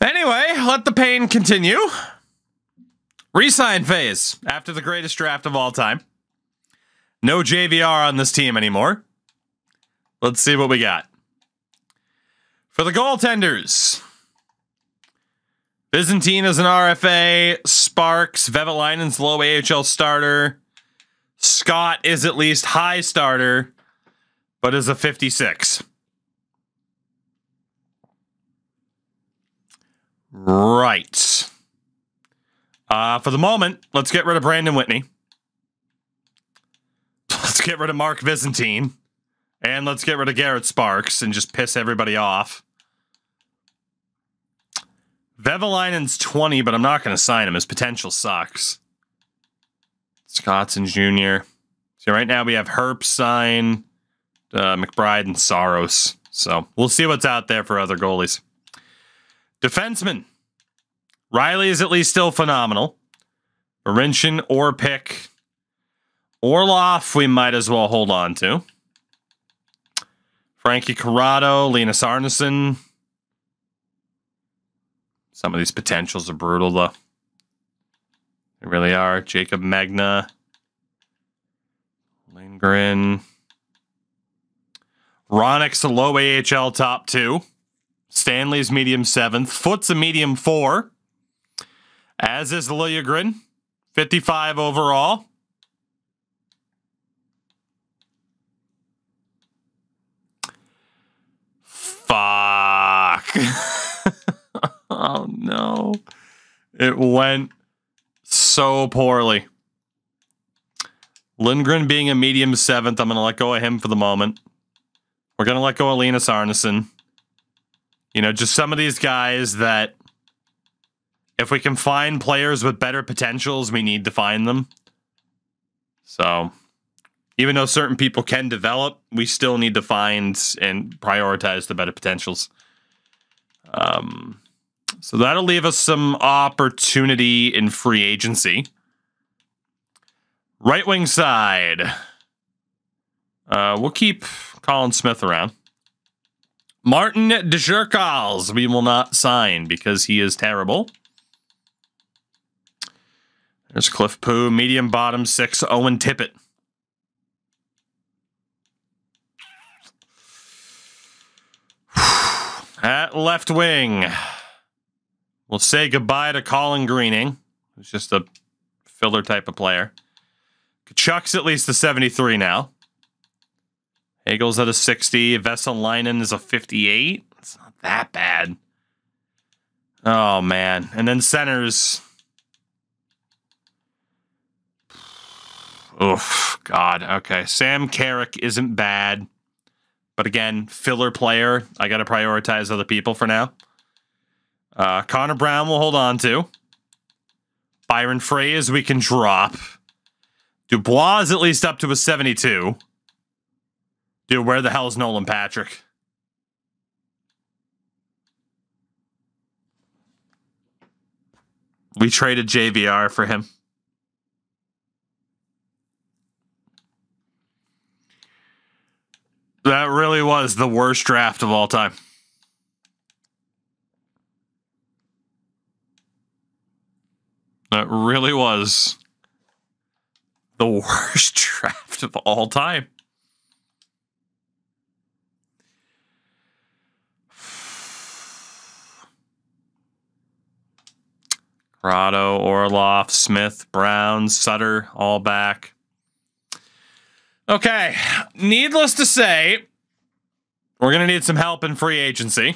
Anyway, let the pain continue. Resign phase after the greatest draft of all time. No JVR on this team anymore. Let's see what we got. For the goaltenders, Byzantine is an RFA. Sparks, Vevelainen's low AHL starter. Scott is at least high starter, but is a 56. Right. For the moment, let's get rid of Brandon Whitney. Let's get rid of Mark Byzantine. And let's get rid of Garrett Sparks and just piss everybody off. Vevelainen's 20, but I'm not going to sign him. His potential sucks. Scott's in junior. So right now we have Herp, Sign, McBride, and Saros. So we'll see what's out there for other goalies. Defenseman. Riley is at least still phenomenal. Marincin or Pick. Orloff we might as well hold on to. Frankie Corrado, Linus Arneson. Some of these potentials are brutal, though. They really are. Jacob Magna. Lindgren. Ronick's a low AHL top 2. Stanley's medium 7th. Foot's a medium 4. As is Liljegren. 55 overall. Fuck. Oh, no. It went so poorly. Lindgren being a medium 7th. I'm going to let go of him for the moment. We're going to let go of Linus Arneson. You know, just some of these guys that if we can find players with better potentials, we need to find them. So even though certain people can develop, we still need to find and prioritize the better potentials. So that'll leave us some opportunity in free agency. Right wing side. We'll keep Colin Smith around. Martin DeJerkals we will not sign because he is terrible. There's Cliff Poo, medium bottom 6, Owen Tippett. At left wing, we'll say goodbye to Colin Greening, who's just a filler type of player. Kachuk's at least a 73 now. Hagel's at a 60. Vesalainen is a 58. It's not that bad. Oh, man. And then centers. Oof, God. Okay. Sam Carrick isn't bad. But again, filler player. I got to prioritize other people for now. Connor Brown we'll hold on to. Byron Fraze we can drop. Dubois is at least up to a 72. Dude, where the hell is Nolan Patrick? We traded JVR for him. That really was the worst draft of all time. That really was the worst draft of all time. Corrado, Orloff, Smith, Brown, Sutter, all back. Okay, needless to say, we're going to need some help in free agency.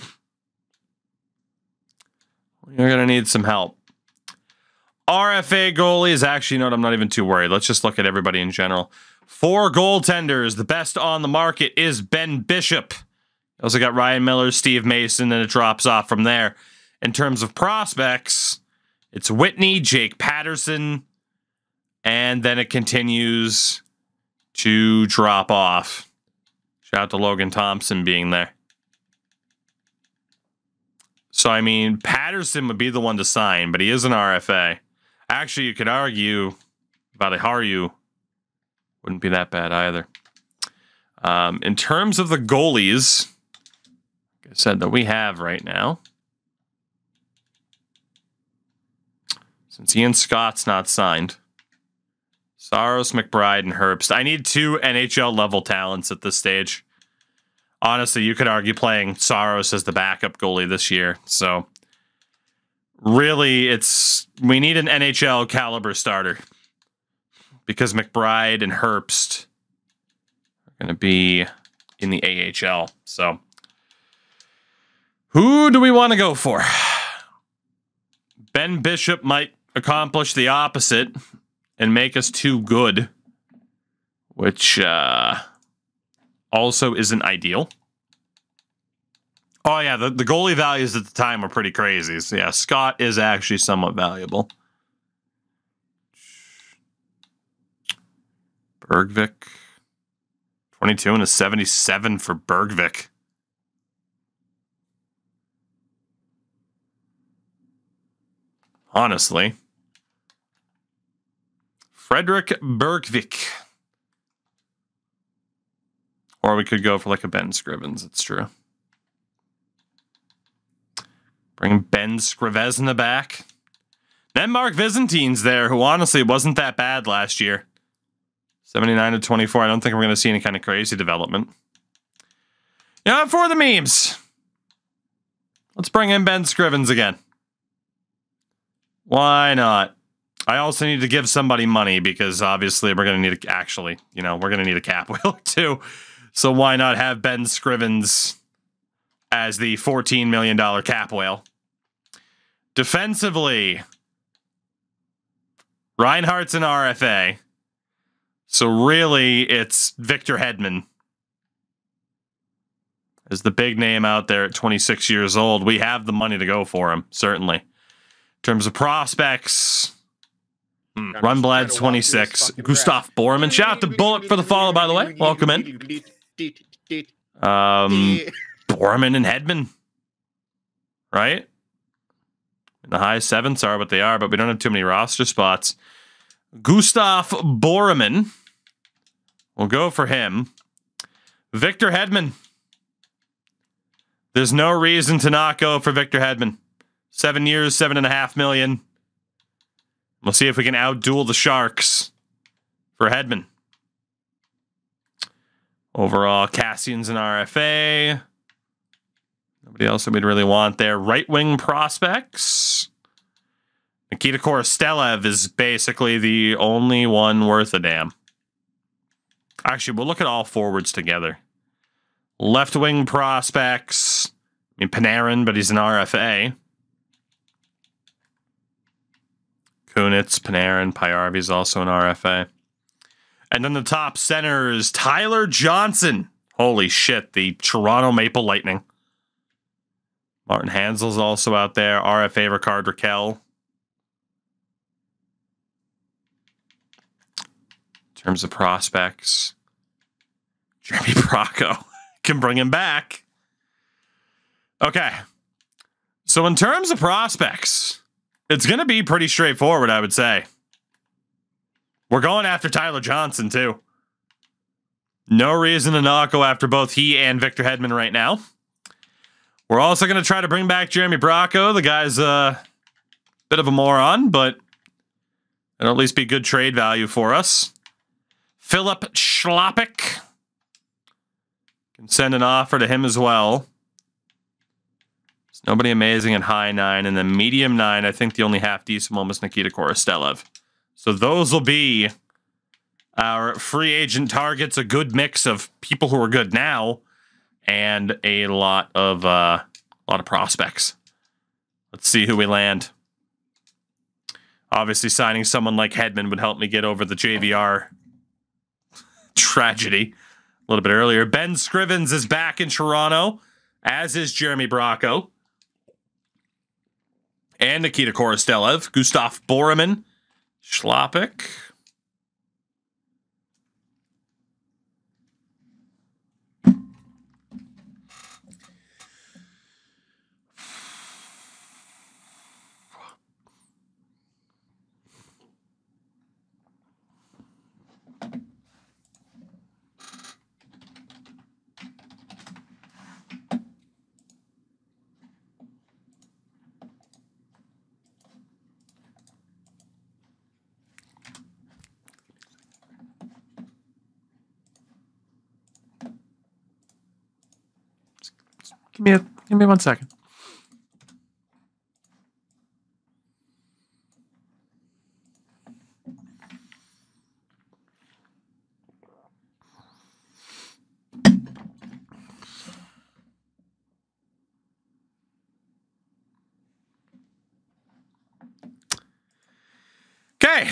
We're going to need some help. RFA goalies, actually, you know what, I'm not even too worried. Let's just look at everybody in general. 4 goaltenders, the best on the market is Ben Bishop. Also got Ryan Miller, Steve Mason, and it drops off from there. In terms of prospects, it's Whitney, Jake Patterson, and then it continues to drop off. Shout out to Logan Thompson being there. So, I mean, Patterson would be the one to sign, but he is an RFA. Actually, you could argue Valiharu wouldn't be that bad either. In terms of the goalies, like I said, that we have right now, Since Ian Scott's not signed. Saros, McBride, and Herbst. I need two NHL-level talents at this stage. Honestly, you could argue playing Saros as the backup goalie this year. So, really, we need an NHL-caliber starter. Because McBride and Herbst are going to be in the AHL. So, who do we want to go for? Ben Bishop might accomplish the opposite and make us too good, which also isn't ideal. Oh, yeah, the goalie values at the time were pretty crazy. So, yeah, Scott is actually somewhat valuable. Bergvik. 22 and a 77 for Bergvik. Honestly. Frederick Bergvik. Or we could go for like a Ben Scrivens, it's true. Bring Ben Scrivesna back. Then Mark Byzantine's there, who honestly wasn't that bad last year. 79 to 24. I don't think we're going to see any kind of crazy development. Yeah, for the memes. Let's bring in Ben Scrivens again. Why not? I also need to give somebody money because obviously we're going to need to actually, you know, we're going to need a cap wheel too. So why not have Ben Scrivens as the $14 million cap whale? Defensively, Reinhardt's an RFA. So really, it's Victor Hedman as the big name out there at 26 years old. We have the money to go for him, certainly. In terms of prospects... Runblad's 26. Gustav Boreman. Shout out to Bullet for the follow, by the way. Welcome in. Boreman and Hedman. Right? In the high sevens are what they are, but we don't have too many roster spots. Gustav Boreman. We'll go for him. Victor Hedman. There's no reason to not go for Victor Hedman. 7 years, $7.5 million. We'll see if we can outduel the Sharks for Hedman. Overall, Cassian's an RFA. Nobody else that we'd really want there. Right-wing prospects. Nikita Korostelev is basically the only one worth a damn. Actually, we'll look at all forwards together. Left-wing prospects. I mean, Panarin, but he's an RFA. Kunitz, Panarin, Pyarvi is also an RFA. And then the top center is Tyler Johnson. Holy shit, the Toronto Maple Lightning. Martin Hansel's also out there. RFA, Ricard Raquel. In terms of prospects, Jeremy Bracco can bring him back. Okay. So in terms of prospects... It's going to be pretty straightforward, I would say. We're going after Tyler Johnson, too. No reason to not go after both he and Victor Hedman right now. We're also going to try to bring back Jeremy Bracco. The guy's a bit of a moron, but it'll at least be good trade value for us. Philip Schloppik. Can send an offer to him as well. Nobody amazing at high 9, and then medium 9, I think the only half-decent one was Nikita Korostelev. So those will be our free agent targets, a good mix of people who are good now, and a lot of prospects. Let's see who we land. Obviously, signing someone like Hedman would help me get over the JVR tragedy a little bit earlier. Ben Scrivens is back in Toronto, as is Jeremy Bracco. And Nikita Korostelev, Gustav Boreman, Schloppik. Give me 1 second. Okay.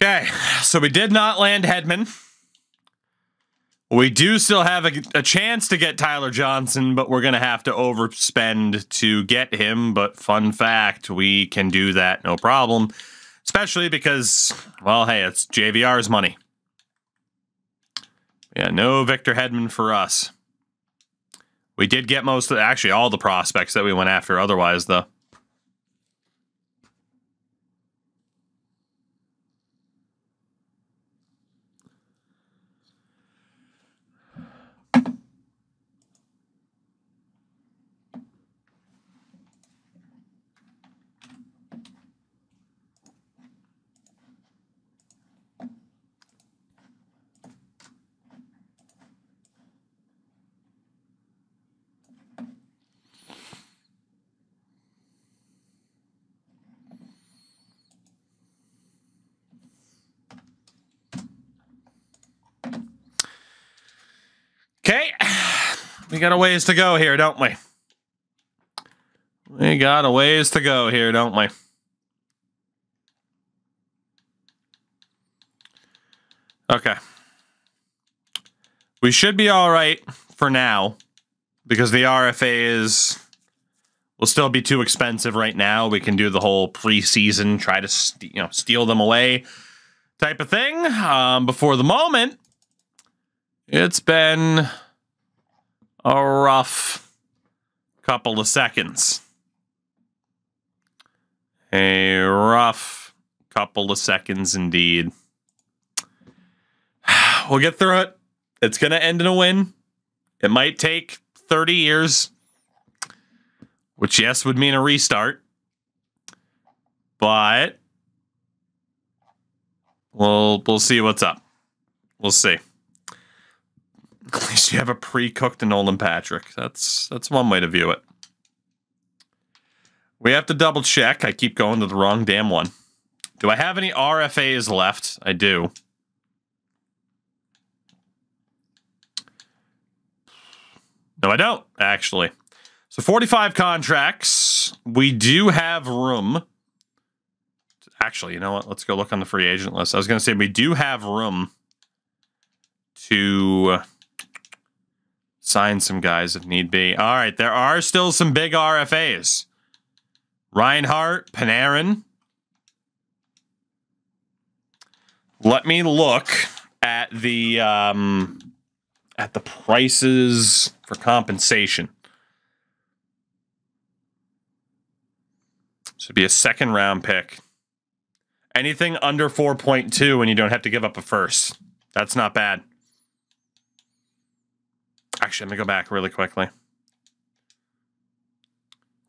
Okay, so we did not land Hedman. We do still have a chance to get Tyler Johnson, but we're going to have to overspend to get him. But fun fact, we can do that no problem, especially because, well, hey, it's JVR's money. Yeah, no Victor Hedman for us. We did get most of, actually all the prospects that we went after otherwise, though. Okay, we got a ways to go here, don't we? We got a ways to go here, don't we? Okay. We should be all right for now because the RFA will still be too expensive right now. We can do the whole preseason, try to steal them away type of thing. Before the moment, it's been a rough couple of seconds. A rough couple of seconds indeed. We'll get through it. It's going to end in a win. It might take 30 years, which, yes, would mean a restart. But we'll see what's up. We'll see. At least you have a pre-cooked Nolan Patrick. That's one way to view it. We have to double check. I keep going to the wrong damn one. Do I have any RFAs left? I do. No, I don't, actually. So 45 contracts. We do have room. Actually, you know what? Let's go look on the free agent list. I was going to say we do have room to sign some guys if need be. All right, there are still some big RFAs. Reinhart, Panarin. Let me look at the prices for compensation. This would be a second round pick. Anything under 4.2 and you don't have to give up a first. That's not bad. Actually, let me go back really quickly.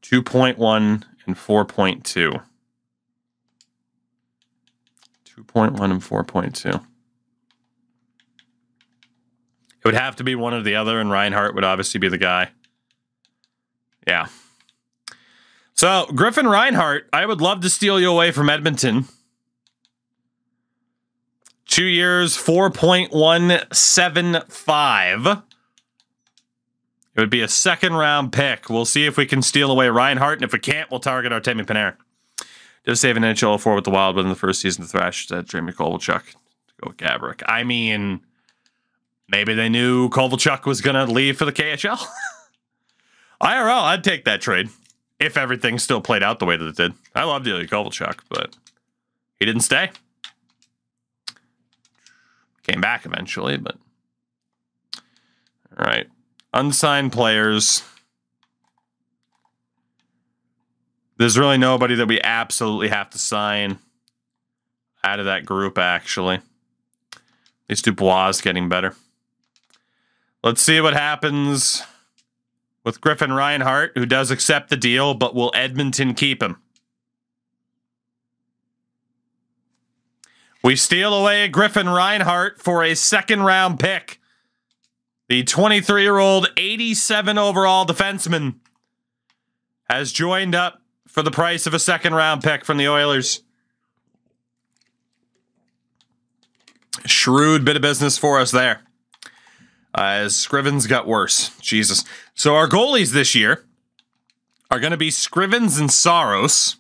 2.1 and 4.2. 2.1 and 4.2. It would have to be one or the other, and Reinhart would obviously be the guy. Yeah. So, Griffin Reinhart, I would love to steal you away from Edmonton. 2 years, 4.175. It would be a second round pick. We'll see if we can steal away Reinhart, and if we can't, we'll target Artemi Panarin. Did save an NHL 04 with the Wild within the first season of the Thrash. Jamie Kovalchuk to go with Gabrick. I mean, maybe they knew Kovalchuk was going to leave for the KHL. IRL, I'd take that trade if everything still played out the way that it did. I love Ilya Kovalchuk, but he didn't stay. Came back eventually, but all right. Unsigned players. There's really nobody that we absolutely have to sign out of that group, actually. At least Dubois is getting better. Let's see what happens with Griffin Reinhart, who does accept the deal, but will Edmonton keep him? We steal away Griffin Reinhart for a second-round pick. The 23-year-old 87 overall defenseman has joined up for the price of a second-round pick from the Oilers. Shrewd bit of business for us there. As Scrivens got worse. Jesus. So our goalies this year are going to be Scrivens and Saros.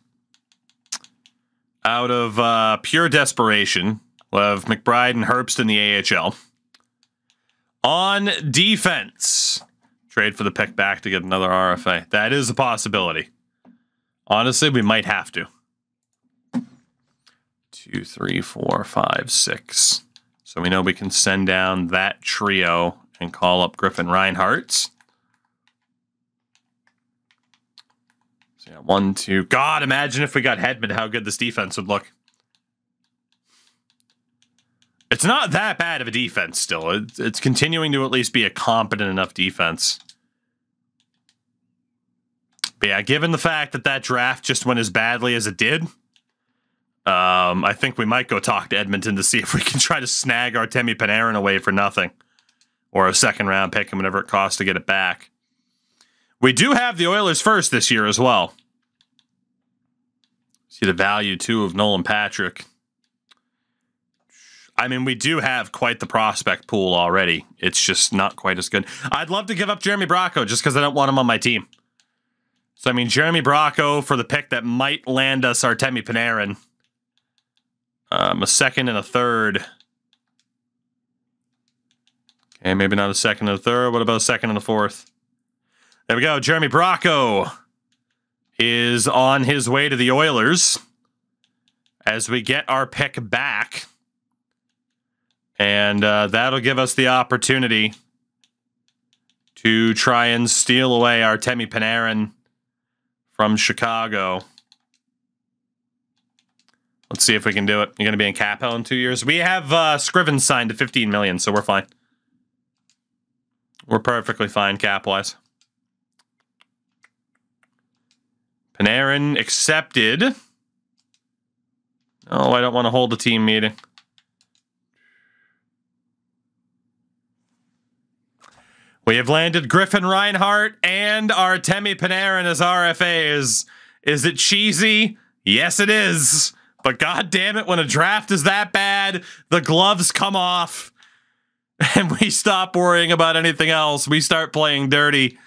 Out of pure desperation. We'll have McBride and Herbst in the AHL. On defense. Trade for the pick back to get another RFA. That is a possibility. Honestly, we might have to. 2, 3, 4, 5, 6. So we know we can send down that trio and call up Griffin Reinhart's. So yeah, 1, 2. God, imagine if we got Hedman, how good this defense would look. It's not that bad of a defense still. It's continuing to at least be a competent enough defense. But yeah, given the fact that that draft just went as badly as it did, I think we might go talk to Edmonton to see if we can try to snag Artemi Panarin away for nothing. Or a second-round pick and whatever it costs to get it back. We do have the Oilers first this year as well. See the value, too, of Nolan Patrick. I mean, we do have quite the prospect pool already. It's just not quite as good. I'd love to give up Jeremy Bracco just because I don't want him on my team. So, I mean, Jeremy Bracco for the pick that might land us Artemi Panarin. A second and a third. Okay, maybe not a second and a third. What about a second and a fourth? There we go. Jeremy Bracco is on his way to the Oilers as we get our pick back. And that'll give us the opportunity to try and steal away Artemi Panarin from Chicago. Let's see if we can do it. You're going to be in Capo in 2 years. We have Scrivens signed to $15 million, so we're fine. We're perfectly fine cap-wise. Panarin accepted. Oh, I don't want to hold a team meeting. We have landed Griffin Reinhart and Artemi Panarin as RFAs. Is it cheesy? Yes, it is. But God damn it, when a draft is that bad, the gloves come off. And we stop worrying about anything else. We start playing dirty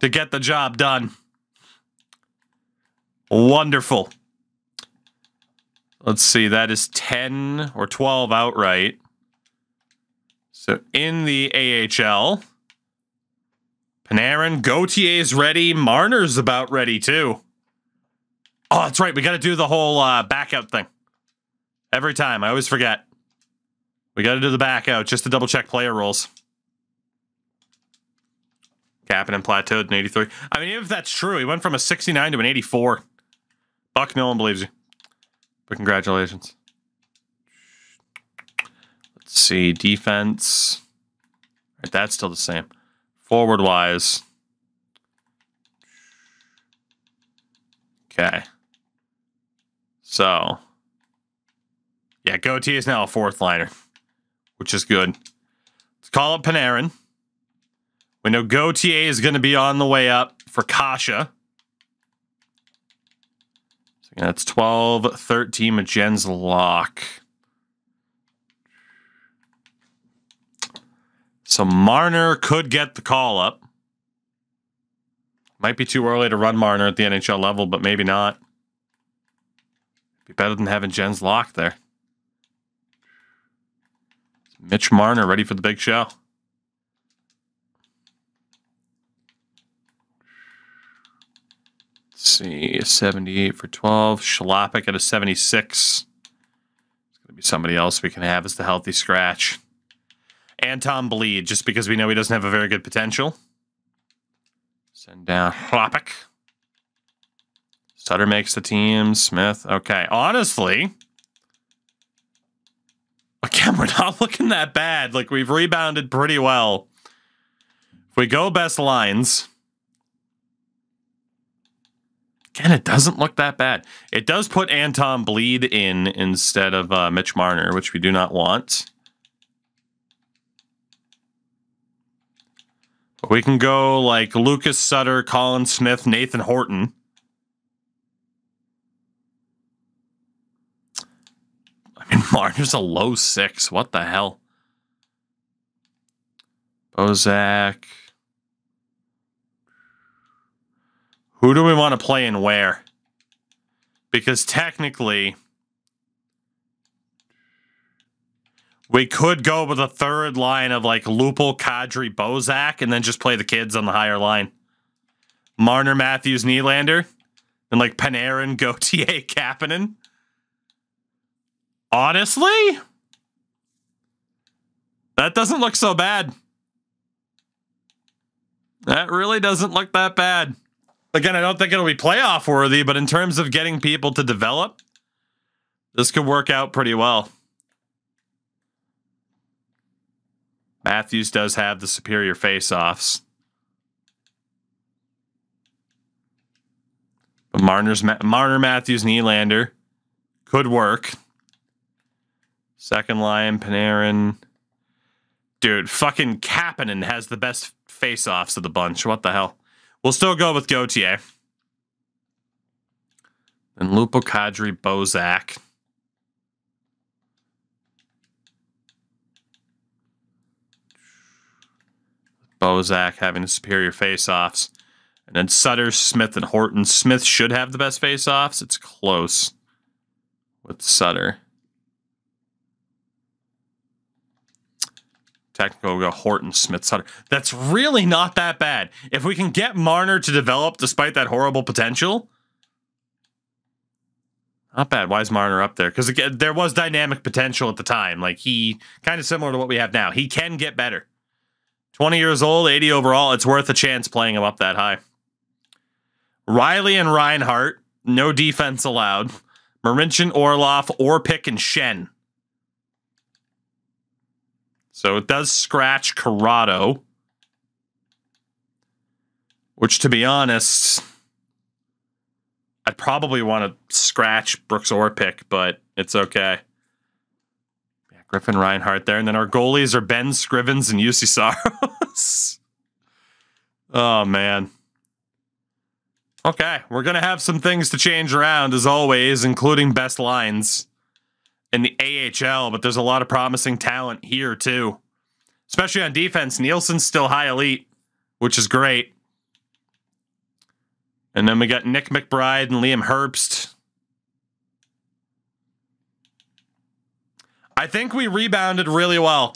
to get the job done. Wonderful. Let's see, that is 10 or 12 outright. So in the AHL... Panarin, Gautier's ready. Marner's about ready, too. Oh, that's right. We got to do the whole back out thing. Every time. I always forget. We got to do the back out just to double check player roles. Kapanen plateaued in 83. I mean, even if that's true, he went from a 69 to an 84. Buck, no one believes you. But congratulations. Let's see. Defense. All right, that's still the same. Forward-wise. Okay. So. Yeah, Gautier is now a fourth-liner, which is good. Let's call up Panarin. We know Gautier is going to be on the way up for Kasha. So yeah, that's 12, 13 with Jens Locke. So Marner could get the call up. Might be too early to run Marner at the NHL level, but maybe not. Be better than having Jens Locke there. Mitch Marner ready for the big show. Let's see, 78 for 12. Schloppik at a 76. It's going to be somebody else we can have as the healthy scratch. Anton Blidh, just because we know he doesn't have a very good potential. Send down Schloppik. Sutter makes the team. Smith. Okay. Honestly, again, we're not looking that bad. Like, we've rebounded pretty well. If we go best lines, again, it doesn't look that bad. It does put Anton Blidh in instead of Mitch Marner, which we do not want. But we can go like Lucas Sutter, Colin Smith, Nathan Horton. I mean, Marner's a low 6. What the hell? Bozak. Who do we want to play and where? Because technically, we could go with a third line of like Lupul, Kadri, Bozak, and then just play the kids on the higher line. Marner, Matthews, Nylander, and like Panarin, Gautier, Kapanen. Honestly, that doesn't look so bad. That really doesn't look that bad. Again, I don't think it'll be playoff worthy, but in terms of getting people to develop, this could work out pretty well. Matthews does have the superior face-offs. But Marner, Matthews, Nylander could work. Second line, Panarin. Dude, fucking Kapanen has the best face-offs of the bunch. What the hell? We'll still go with Gautier. Then Lupul, Kadri, Bozak. Bozak having the superior face-offs. And then Sutter, Smith, and Horton. Smith should have the best face-offs. It's close with Sutter. Technical, we'll go Horton, Smith, Sutter. That's really not that bad. If we can get Marner to develop despite that horrible potential, not bad. Why is Marner up there? Because again, there was dynamic potential at the time. Like, he kind of similar to what we have now. He can get better. 20 years old, 80 overall. It's worth a chance playing him up that high. Riley and Reinhart, no defense allowed. Marincin, Orloff, Orpik, and Shen. So it does scratch Corrado, which, to be honest, I'd probably want to scratch Brooks Orpik, but it's okay. Yeah, Griffin Reinhart there. And then our goalies are Ben Scrivens and UC Saros. Oh, man. Okay, we're going to have some things to change around, as always, including best lines in the AHL, but there's a lot of promising talent here too, especially on defense. Nielsen's still high elite, which is great. And then we got Nick McBride and Liam Herbst. I think we rebounded really well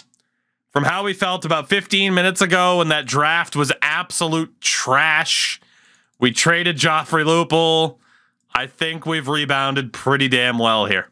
from how we felt about 15 minutes ago when that draft was absolute trash. We traded Joffrey Lupul. I think we've rebounded pretty damn well here.